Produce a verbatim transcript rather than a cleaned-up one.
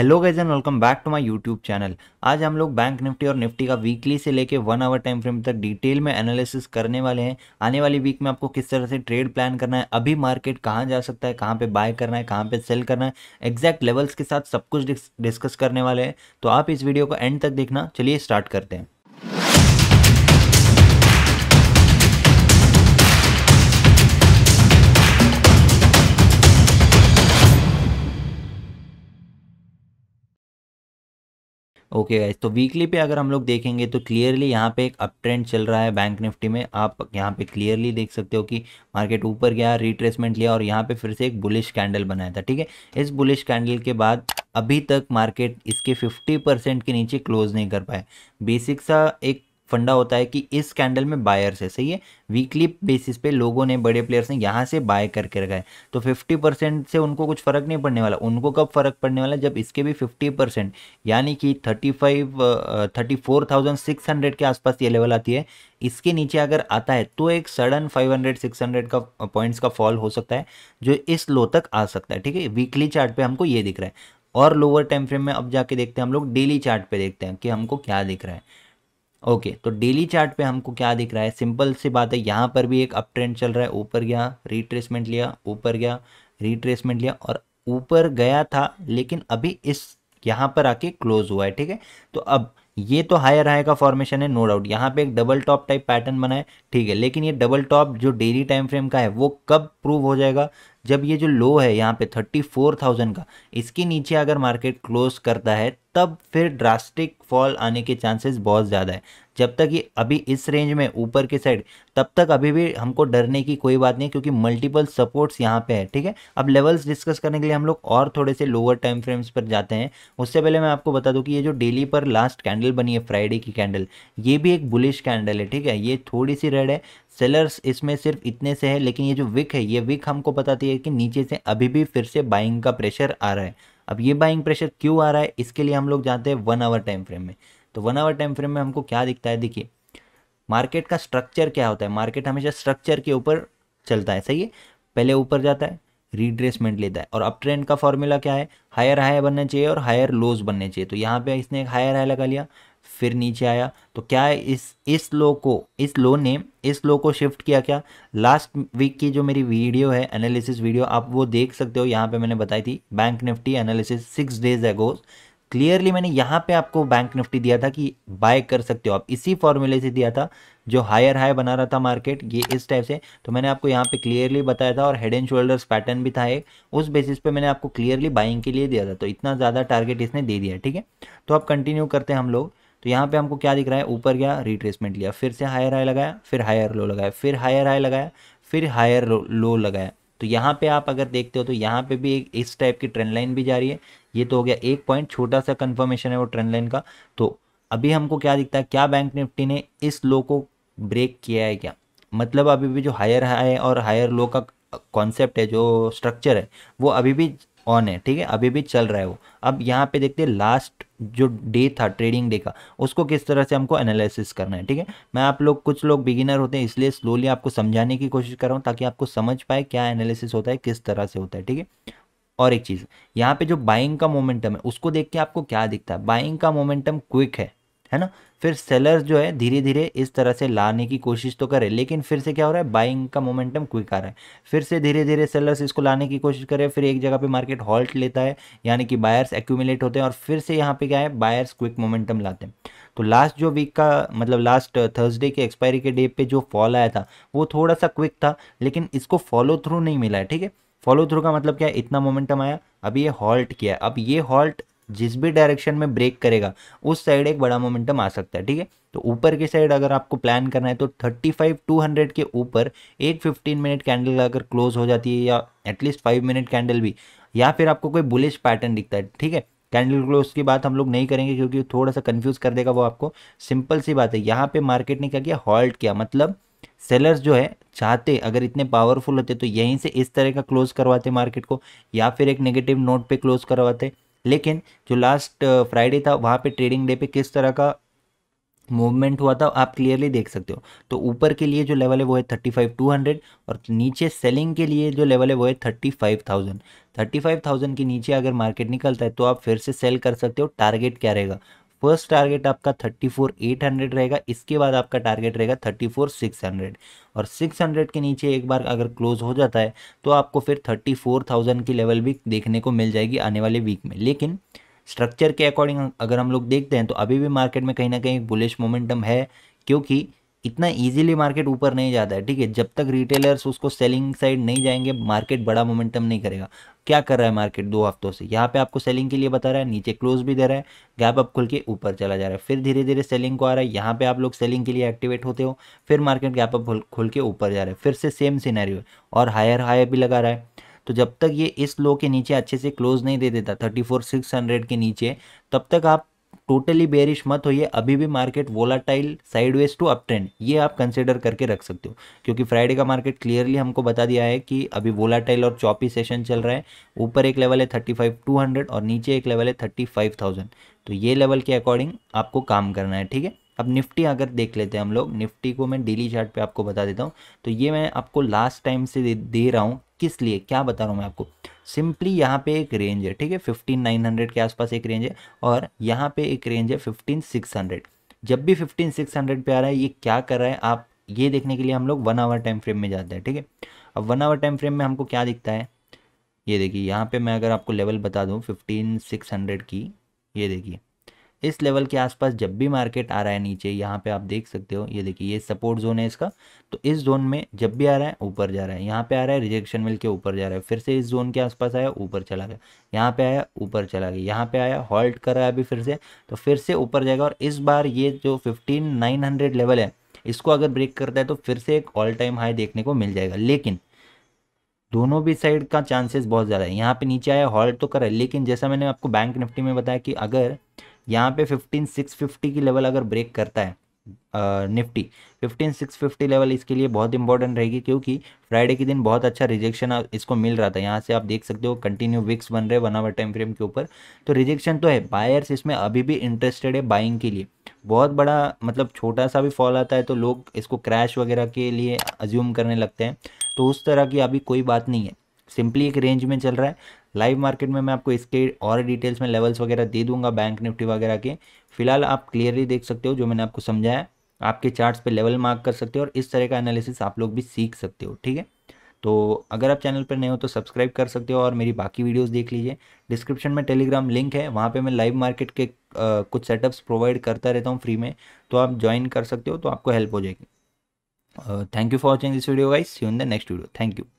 Hello guys and welcome back to my YouTube channel. आज हम लोग बैंक निफ्टी और निफ्टी का वीकली से लेके वन आवर टाइम फ्रेम तक डिटेल में एनालिसिस करने वाले हैं। आने वाली वीक में आपको किस तरह से ट्रेड प्लान करना है, अभी मार्केट कहां जा सकता है, कहां पे बाय करना है, कहां पे सेल करना है, एग्जैक्ट लेवल्स के साथ सब कुछ डिस, डिस्कस करने वाले हैं। तो आप इस वीडियो को एंड तक देखना। चलिए स्टार्ट करते हैं। ओके गाइस, तो वीकली पे अगर हम लोग देखेंगे तो क्लियरली यहाँ पे एक अप ट्रेंड चल रहा है बैंक निफ्टी में। आप यहाँ पे क्लियरली देख सकते हो कि मार्केट ऊपर गया, रिट्रेसमेंट लिया और यहाँ पे फिर से एक बुलिश कैंडल बनाया था। ठीक है, इस बुलिश कैंडल के बाद अभी तक मार्केट इसके फिफ्टी परसेंट के नीचे क्लोज नहीं कर पाया। बेसिक सा एक फंडा होता है कि इस कैंडल में बायर्स है, सही है। वीकली बेसिस पे लोगों ने, बड़े प्लेयर्स ने यहाँ से बाय करके रखा है, तो फिफ्टी परसेंट से उनको कुछ फ़र्क नहीं पड़ने वाला। उनको कब फ़र्क पड़ने वाला, जब इसके भी फिफ्टी परसेंट यानी कि thirty five thirty four thousand six hundred के आसपास ये लेवल आती है, इसके नीचे अगर आता है तो एक sudden five hundred six hundred का पॉइंट्स का फॉल हो सकता है, जो इस लो तक आ सकता है। ठीक है, वीकली चार्ट पर हमको ये दिख रहा है। और लोअर टाइम फ्रेम में अब जाके देखते हैं, हम लोग डेली चार्ट पर देखते हैं कि हमको क्या दिख रहा है। ओके okay, तो डेली चार्ट पे हमको क्या दिख रहा है, सिंपल सी बात है। यहाँ पर भी एक अप ट्रेंड चल रहा है, ऊपर गया, रिट्रेसमेंट लिया, ऊपर गया, रिट्रेसमेंट लिया और ऊपर गया था, लेकिन अभी इस यहाँ पर आके क्लोज हुआ है। ठीक है, तो अब ये तो हायर हाई का फॉर्मेशन है, नो डाउट। यहाँ पे एक डबल टॉप टाइप पैटर्न बना है, ठीक है, लेकिन ये डबल टॉप जो डेली टाइम फ्रेम का है वो कब प्रूव हो जाएगा, जब ये जो लो है यहाँ पे थर्टी फोर थाउजेंड का, इसके नीचे अगर मार्केट क्लोज करता है तब फिर ड्रास्टिक फॉल आने के चांसेस बहुत ज़्यादा है। जब तक ये अभी इस रेंज में ऊपर के साइड, तब तक अभी भी हमको डरने की कोई बात नहीं, क्योंकि मल्टीपल सपोर्ट्स यहाँ पे है। ठीक है, अब लेवल्स डिस्कस करने के लिए हम लोग और थोड़े से लोअर टाइम फ्रेम्स पर जाते हैं। उससे पहले मैं आपको बता दूं कि ये जो डेली पर लास्ट कैंडल बनी है, फ्राइडे की कैंडल, ये भी एक बुलिश कैंडल है। ठीक है, ये थोड़ी सी रेड है, सेलर्स इसमें सिर्फ इतने से है, लेकिन ये जो विक है, ये विक हमको बताती है कि नीचे से अभी भी फिर से बाइंग का प्रेशर आ रहा है। अब ये बाइंग प्रेशर क्यों आ रहा है, इसके लिए हम लोग जाते हैं वन आवर टाइम फ्रेम में। तो वन आवर टाइम फ्रेम में हमको क्या दिखता है, देखिए मार्केट का स्ट्रक्चर क्या होता है। मार्केट हमेशा स्ट्रक्चर के ऊपर चलता है, सही है। पहले ऊपर जाता है, रिड्रेसमेंट लेता है और अप ट्रेंड का फॉर्मूला क्या है, हायर हाई बनना चाहिए और हायर लोज बनने चाहिए। तो यहाँ पे इसने एक हायर हाई लगा लिया, फिर नीचे आया, तो क्या है, इस इस लो को इस लो ने इस लो को शिफ्ट किया। क्या लास्ट वीक की जो मेरी वीडियो है, एनालिसिस वीडियो, आप वो देख सकते हो। यहाँ पे मैंने बताई थी bank Nifty analysis six days ago, clearly मैंने यहाँ पे आपको बैंक निफ्टी दिया था कि बाय कर सकते हो आप, इसी फॉर्मूले से दिया था। जो हायर हाई बना रहा था मार्केट, ये इस टाइप से, तो मैंने आपको यहाँ पे क्लियरली बताया था और हेड एंड शोल्डर्स पैटर्न भी था एक, उस बेसिस पे मैंने आपको क्लियरली बाइंग के लिए दिया था। तो इतना ज़्यादा टारगेट इसने दे दिया। ठीक है, तो अब कंटिन्यू करते हैं हम लोग। तो यहाँ पे हमको क्या दिख रहा है, ऊपर गया, रिट्रेसमेंट लिया, फिर से हायर हाई लगाया, फिर हायर लो लगाया, फिर हायर हाई लगाया, फिर हायर लो लगाया। तो यहाँ पे आप अगर देखते हो तो यहाँ पे भी एक इस टाइप की ट्रेंड लाइन भी जा रही है। ये तो हो गया एक पॉइंट, छोटा सा कंफर्मेशन है वो ट्रेंड लाइन का। तो अभी हमको क्या दिखता है, क्या बैंक निफ्टी ने इस लो को ब्रेक किया है क्या, मतलब अभी भी जो हायर हाई और हायर लो का कॉन्सेप्ट है, जो स्ट्रक्चर है, वो अभी भी ऑन है। ठीक है, अभी भी चल रहा है वो। अब यहाँ पे देखते हैं लास्ट जो डे था, ट्रेडिंग डे का, उसको किस तरह से हमको एनालिसिस करना है। ठीक है, मैं आप लोग, कुछ लोग बिगिनर होते हैं, इसलिए स्लोली आपको समझाने की कोशिश कर रहा हूँ ताकि आपको समझ पाए क्या एनालिसिस होता है, किस तरह से होता है। ठीक है, और एक चीज़, यहाँ पे जो बाइंग का मोमेंटम है उसको देख के आपको क्या दिखता है, बाइंग का मोमेंटम क्विक है, है ना। फिर सेलर्स जो है धीरे धीरे इस तरह से लाने की कोशिश तो करे, लेकिन फिर से क्या हो रहा है, बाइंग का मोमेंटम क्विक आ रहा है। फिर से धीरे धीरे सेलर्स इसको लाने की कोशिश करे, फिर एक जगह पे मार्केट हॉल्ट लेता है, यानी कि बायर्स एक्यूमुलेट होते हैं और फिर से यहाँ पे क्या है, बायर्स क्विक मोमेंटम लाते हैं। तो लास्ट जो वीक का, मतलब लास्ट थर्सडे के एक्सपायरी के डे पर जो फॉल आया था वो थोड़ा सा क्विक था, लेकिन इसको फॉलो थ्रू नहीं मिला है। ठीक है, फॉलो थ्रू का मतलब क्या है, इतना मोमेंटम आया, अभी ये हॉल्ट किया है, अब ये हॉल्ट जिस भी डायरेक्शन में ब्रेक करेगा उस साइड एक बड़ा मोमेंटम आ सकता है। ठीक है, तो ऊपर की साइड अगर आपको प्लान करना है तो थर्टी फाइव टू हंड्रेड के ऊपर एक फिफ्टीन मिनट कैंडल अगर क्लोज हो जाती है, या एटलीस्ट फाइव मिनट कैंडल भी, या फिर आपको कोई बुलिश पैटर्न दिखता है। ठीक है, कैंडल क्लोज की बात हम लोग नहीं करेंगे क्योंकि थोड़ा सा कन्फ्यूज़ कर देगा वो आपको। सिंपल सी बात है, यहाँ पर मार्केट ने क्या किया, हॉल्ट किया, मतलब सेलर्स जो है चाहते, अगर इतने पावरफुल होते तो यहीं से इस तरह का क्लोज करवाते मार्केट को, या फिर एक नेगेटिव नोट पे क्लोज करवाते। लेकिन जो लास्ट फ्राइडे था, वहाँ पे ट्रेडिंग डे पे किस तरह का मूवमेंट हुआ था आप क्लियरली देख सकते हो। तो ऊपर के लिए जो लेवल है वो है थर्टी फाइव टू हंड्रेड और नीचे सेलिंग के लिए जो लेवल है वो है thirty five thousand. Thirty five thousand के नीचे अगर मार्केट निकलता है तो आप फिर से सेल कर सकते हो। टारगेट क्या रहेगा? फर्स्ट टारगेट आपका थर्टी फोर एट हंड्रेड रहेगा, इसके बाद आपका टारगेट रहेगा थर्टी फोर सिक्स हंड्रेड और सिक्स हंड्रेड के नीचे एक बार अगर क्लोज हो जाता है तो आपको फिर थर्टी फोर थाउजेंड की लेवल भी देखने को मिल जाएगी आने वाले वीक में। लेकिन स्ट्रक्चर के अकॉर्डिंग अगर हम लोग देखते हैं तो अभी भी मार्केट में कहीं ना कहीं बुलिश मोमेंटम है, क्योंकि इतना इजीली मार्केट ऊपर नहीं जाता है। ठीक है, जब तक रिटेलर्स उसको सेलिंग साइड नहीं जाएंगे मार्केट बड़ा मोमेंटम नहीं करेगा। क्या कर रहा है मार्केट दो हफ्तों से? यहाँ पे आपको सेलिंग के लिए बता रहा है, नीचे क्लोज भी दे रहा है, गैप अप खुल के ऊपर चला जा रहा है, फिर धीरे धीरे सेलिंग को आ रहा है, यहाँ पे आप लोग सेलिंग के लिए एक्टिवेट होते हो, फिर मार्केट गैप अप खुल के ऊपर जा रहा है, फिर से सेम सिनेरियो है और हायर हायर भी लगा रहा है। तो जब तक ये इस लो के नीचे अच्छे से क्लोज नहीं दे देता थर्टी फोर सिक्स हंड्रेड के नीचे, तब तक आप टोटली बेरिश मत होइए। अभी भी market volatile sideways to up trend ये आप कंसिडर करके रख सकते हो, क्योंकि फ्राइडे का मार्केट क्लियरली हमको बता दिया है कि अभी वोलाटाइल और चॉपी सेशन चल रहा है। ऊपर एक लेवल है थर्टी फाइव टू हंड्रेड और नीचे एक लेवल है थर्टी फाइव थाउजेंड। तो ये लेवल के अकॉर्डिंग आपको काम करना है। ठीक है, अब निफ्टी अगर देख लेते हैं हम लोग, निफ्टी को मैं डेली चार्ट पे आपको बता देता हूँ। तो ये मैं आपको लास्ट टाइम से दे, दे रहा हूँ। किस लिए क्या बता रहा हूँ मैं आपको? सिंपली यहाँ पे एक रेंज है, ठीक है, फिफ्टीन नाइन हंड्रेड के आसपास एक रेंज है और यहाँ पे एक रेंज है फिफ्टीन सिक्स हंड्रेड। जब भी फिफ्टीन सिक्स हंड्रेड पे आ रहा है ये क्या कर रहा है आप ये देखने के लिए हम लोग वन आवर टाइम फ्रेम में जाते हैं। ठीक है, अब वन आवर टाइम फ्रेम में हमको क्या दिखता है? ये देखिए, यहाँ पे मैं अगर आपको लेवल बता दूँ फिफ्टीन सिक्स हंड्रेड की, ये देखिए इस लेवल के आसपास जब भी मार्केट आ रहा है नीचे, यहाँ पे आप देख सकते हो, ये देखिए ये सपोर्ट जोन है इसका, तो इस जोन में जब भी आ रहा है ऊपर जा रहा है, यहाँ पे आ रहा है रिजेक्शन मिल के ऊपर जा रहा है, फिर से इस जोन के आसपास आया ऊपर चला गया, यहाँ पे आया ऊपर चला गया, यहाँ पे आया हॉल्ट कर रहा है अभी फिर से, तो फिर से ऊपर जाएगा। और इस बार ये जो फिफ्टीन नाइन हंड्रेड लेवल है इसको अगर ब्रेक करता है तो फिर से एक ऑल टाइम हाई देखने को मिल जाएगा। लेकिन दोनों भी साइड का चांसेस बहुत ज़्यादा है। यहाँ पे नीचे आया हॉल्ट तो कर रहा है, लेकिन जैसा मैंने आपको बैंक निफ्टी में बताया कि अगर यहाँ पे फिफ्टीन सिक्स फिफ्टी की लेवल अगर ब्रेक करता है आ, Nifty fifteen six fifty level इसके लिए बहुत इंपॉर्टेंट रहेगी, क्योंकि फ्राइडे के दिन बहुत अच्छा रिजेक्शन इसको मिल रहा था। यहाँ से आप देख सकते हो कंटिन्यू विक्स बन रहे वन आवर टाइम फ्रेम के ऊपर, तो रिजेक्शन तो है, बायर्स इसमें अभी भी इंटरेस्टेड है बाइंग के लिए। बहुत बड़ा मतलब छोटा सा भी फॉल आता है तो लोग इसको क्रैश वगैरह के लिए अज्यूम करने लगते हैं, तो उस तरह की अभी कोई बात नहीं है। सिंपली एक रेंज में चल रहा है। लाइव मार्केट में मैं आपको इसके और डिटेल्स में लेवल्स वगैरह दे दूंगा बैंक निफ्टी वगैरह के। फिलहाल आप क्लियरली देख सकते हो जो मैंने आपको समझाया, आपके चार्ट्स पे लेवल मार्क कर सकते हो और इस तरह का एनालिसिस आप लोग भी सीख सकते हो। ठीक है, तो अगर आप चैनल पर नए हो तो सब्सक्राइब कर सकते हो और मेरी बाकी वीडियोज़ देख लीजिए। डिस्क्रिप्शन में टेलीग्राम लिंक है, वहाँ पर मैं लाइव मार्केट के आ, कुछ सेटअप्स प्रोवाइड करता रहता हूँ फ्री में, तो आप ज्वाइन कर सकते हो, तो आपको हेल्प हो जाएगी। Thank you for watching this video guys, see you in the next video. Thank you.